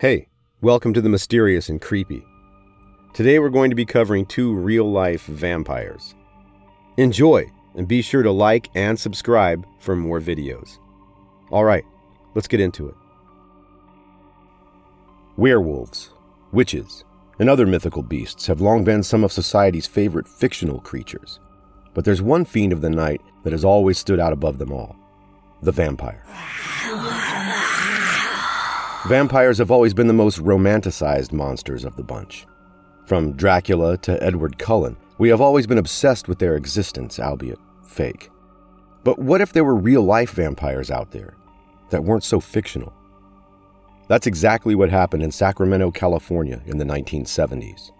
Hey, welcome to the Mysterious and Creepy. Today we're going to be covering two real-life vampires. Enjoy, and be sure to like and subscribe for more videos. Alright, let's get into it. Werewolves, witches, and other mythical beasts have long been some of society's favorite fictional creatures. But there's one fiend of the night that has always stood out above them all. The vampire. Vampires have always been the most romanticized monsters of the bunch. From Dracula to Edward Cullen, we have always been obsessed with their existence, albeit fake. But what if there were real-life vampires out there that weren't so fictional? That's exactly what happened in Sacramento, California in the 1970s.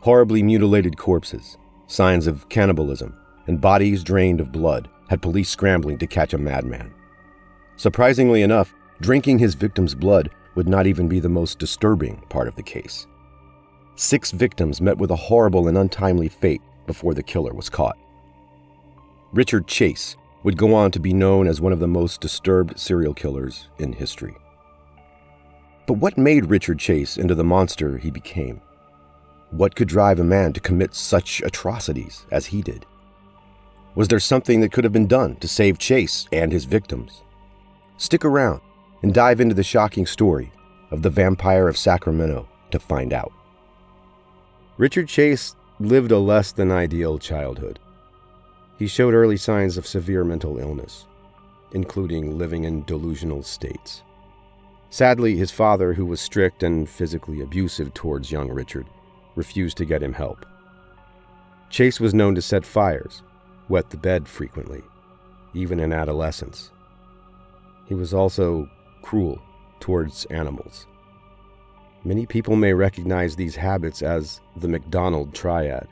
Horribly mutilated corpses, signs of cannibalism, and bodies drained of blood had police scrambling to catch a madman. Surprisingly enough, drinking his victim's blood would not even be the most disturbing part of the case. 6 victims met with a horrible and untimely fate before the killer was caught. Richard Chase would go on to be known as one of the most disturbed serial killers in history. But what made Richard Chase into the monster he became? What could drive a man to commit such atrocities as he did? Was there something that could have been done to save Chase and his victims? Stick around and dive into the shocking story of the Vampire of Sacramento to find out. Richard Chase lived a less than ideal childhood. He showed early signs of severe mental illness, including living in delusional states. Sadly, his father, who was strict and physically abusive towards young Richard, refused to get him help. Chase was known to set fires, wet the bed frequently, even in adolescence. He was also cruel towards animals. Many people may recognize these habits as the McDonald Triad,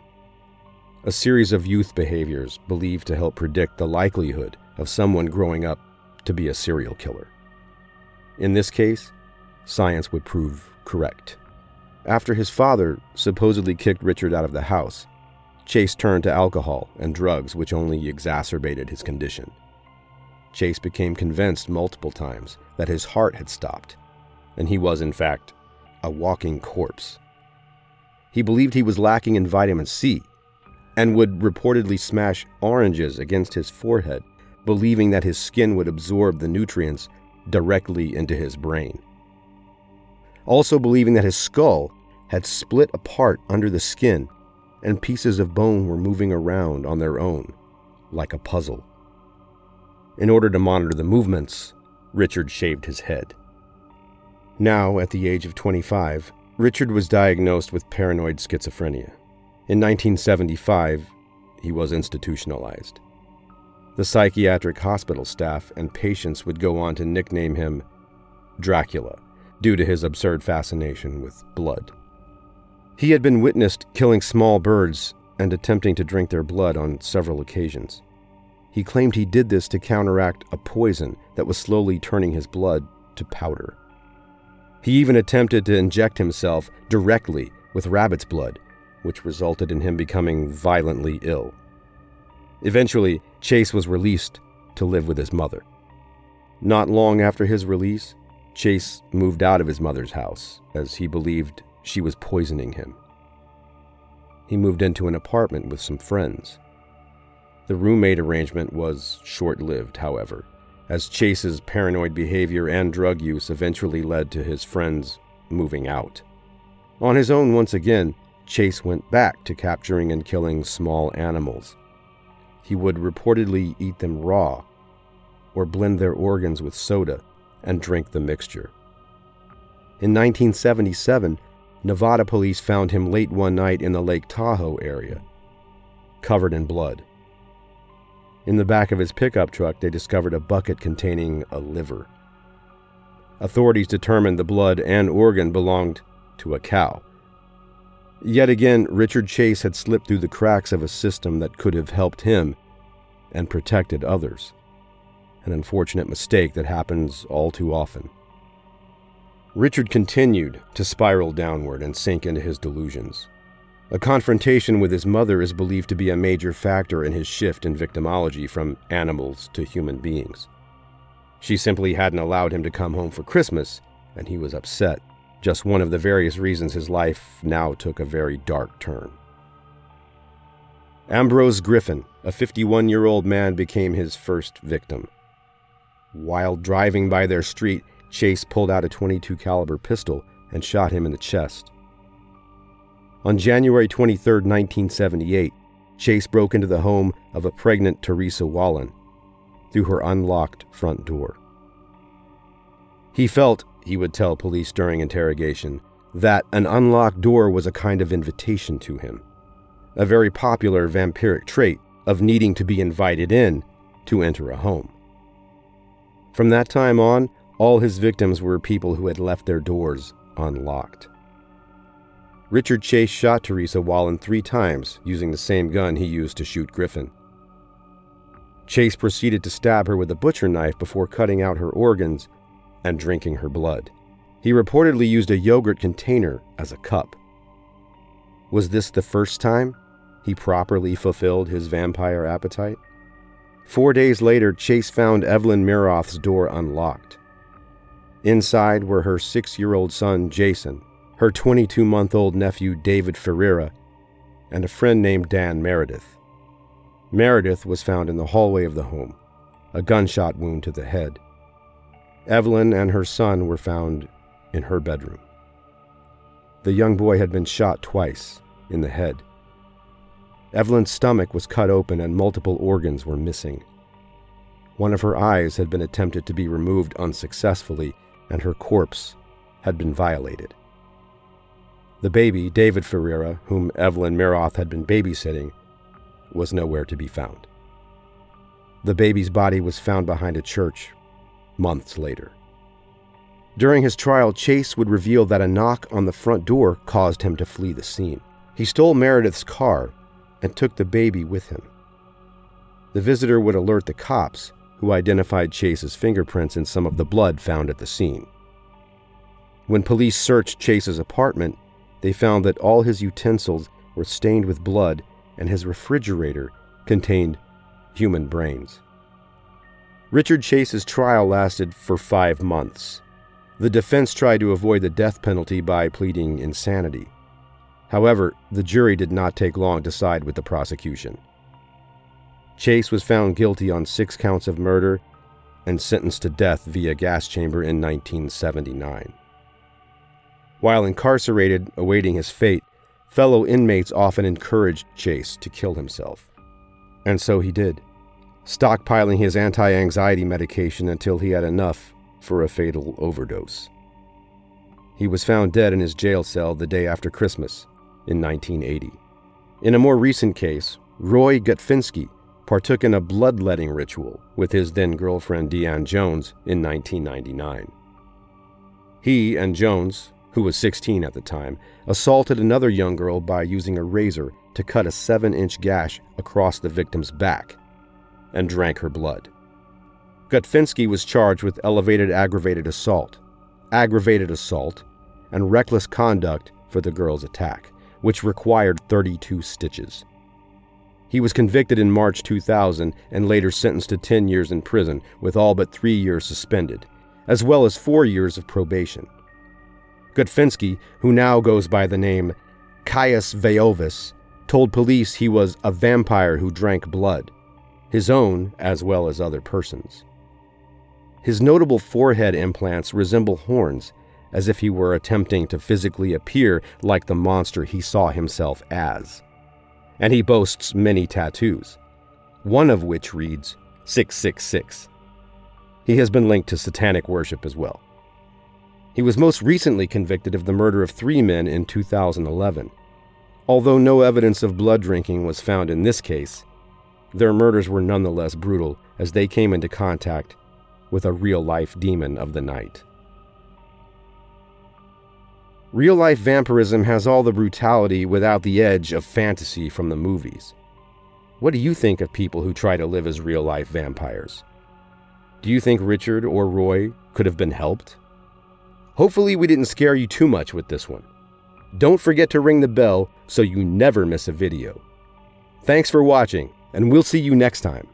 a series of youth behaviors believed to help predict the likelihood of someone growing up to be a serial killer. In this case, science would prove correct. After his father supposedly kicked Richard out of the house, Chase turned to alcohol and drugs, which only exacerbated his condition. Chase became convinced multiple times that his heart had stopped, and he was, in fact, a walking corpse. He believed he was lacking in vitamin C and would reportedly smash oranges against his forehead, believing that his skin would absorb the nutrients directly into his brain. Also believing that his skull had split apart under the skin and pieces of bone were moving around on their own, like a puzzle. In order to monitor the movements, Richard shaved his head. Now, at the age of 25, Richard was diagnosed with paranoid schizophrenia. In 1975, he was institutionalized. The psychiatric hospital staff and patients would go on to nickname him Dracula, due to his absurd fascination with blood. He had been witnessed killing small birds and attempting to drink their blood on several occasions. He claimed he did this to counteract a poison that was slowly turning his blood to powder. He even attempted to inject himself directly with rabbit's blood, which resulted in him becoming violently ill. Eventually, Chase was released to live with his mother. Not long after his release, Chase moved out of his mother's house, as he believed she was poisoning him. He moved into an apartment with some friends. The roommate arrangement was short-lived, however, as Chase's paranoid behavior and drug use eventually led to his friends moving out. On his own once again, Chase went back to capturing and killing small animals. He would reportedly eat them raw, or blend their organs with soda and drink the mixture. In 1977, Nevada police found him late one night in the Lake Tahoe area, covered in blood. In the back of his pickup truck, they discovered a bucket containing a liver. Authorities determined the blood and organ belonged to a cow. Yet again, Richard Chase had slipped through the cracks of a system that could have helped him and protected others. An unfortunate mistake that happens all too often. Richard continued to spiral downward and sink into his delusions. A confrontation with his mother is believed to be a major factor in his shift in victimology from animals to human beings. She simply hadn't allowed him to come home for Christmas, and he was upset, just one of the various reasons his life now took a very dark turn. Ambrose Griffin, a 51-year-old man, became his first victim. While driving by their street, Chase pulled out a .22 caliber pistol and shot him in the chest. On January 23, 1978, Chase broke into the home of a pregnant Teresa Wallen through her unlocked front door. He felt, he would tell police during interrogation, that an unlocked door was a kind of invitation to him, a very popular vampiric trait of needing to be invited in to enter a home. From that time on, all his victims were people who had left their doors unlocked. Richard Chase shot Teresa Wallen 3 times using the same gun he used to shoot Griffin. Chase proceeded to stab her with a butcher knife before cutting out her organs and drinking her blood. He reportedly used a yogurt container as a cup. Was this the first time he properly fulfilled his vampire appetite? 4 days later, Chase found Evelyn Miroth's door unlocked. Inside were her 6-year-old son, Jason, her 22-month-old nephew, David Ferreira, and a friend named Dan Meredith. Meredith was found in the hallway of the home, a gunshot wound to the head. Evelyn and her son were found in her bedroom. The young boy had been shot twice in the head. Evelyn's stomach was cut open and multiple organs were missing. One of her eyes had been attempted to be removed unsuccessfully, and her corpse had been violated. The baby, David Ferreira, whom Evelyn Miroth had been babysitting, was nowhere to be found. The baby's body was found behind a church months later. During his trial, Chase would reveal that a knock on the front door caused him to flee the scene. He stole Meredith's car and took the baby with him. The visitor would alert the cops, who identified Chase's fingerprints in some of the blood found at the scene. When police searched Chase's apartment, they found that all his utensils were stained with blood and his refrigerator contained human brains. Richard Chase's trial lasted for 5 months. The defense tried to avoid the death penalty by pleading insanity. However, the jury did not take long to side with the prosecution. Chase was found guilty on 6 counts of murder and sentenced to death via gas chamber in 1979. While incarcerated, awaiting his fate, fellow inmates often encouraged Chase to kill himself. And so he did, stockpiling his anti-anxiety medication until he had enough for a fatal overdose. He was found dead in his jail cell the day after Christmas in 1980. In a more recent case, Roy Gutfinski partook in a bloodletting ritual with his then-girlfriend Diane Jones in 1999. He and Jones, who was 16 at the time, assaulted another young girl by using a razor to cut a 7-inch gash across the victim's back and drank her blood. Gutfinski was charged with elevated aggravated assault, and reckless conduct for the girl's attack, which required 32 stitches. He was convicted in March 2000 and later sentenced to 10 years in prison, with all but 3 years suspended, as well as 4 years of probation. Gutfinski, who now goes by the name Caius Veiovis, told police he was a vampire who drank blood, his own as well as other persons. His notable forehead implants resemble horns, as if he were attempting to physically appear like the monster he saw himself as. And he boasts many tattoos, one of which reads 666. He has been linked to satanic worship as well. He was most recently convicted of the murder of 3 men in 2011. Although no evidence of blood drinking was found in this case, their murders were nonetheless brutal, as they came into contact with a real-life demon of the night. Real-life vampirism has all the brutality without the edge of fantasy from the movies. What do you think of people who try to live as real-life vampires? Do you think Richard or Roy could have been helped? Hopefully we didn't scare you too much with this one. Don't forget to ring the bell so you never miss a video. Thanks for watching, and we'll see you next time.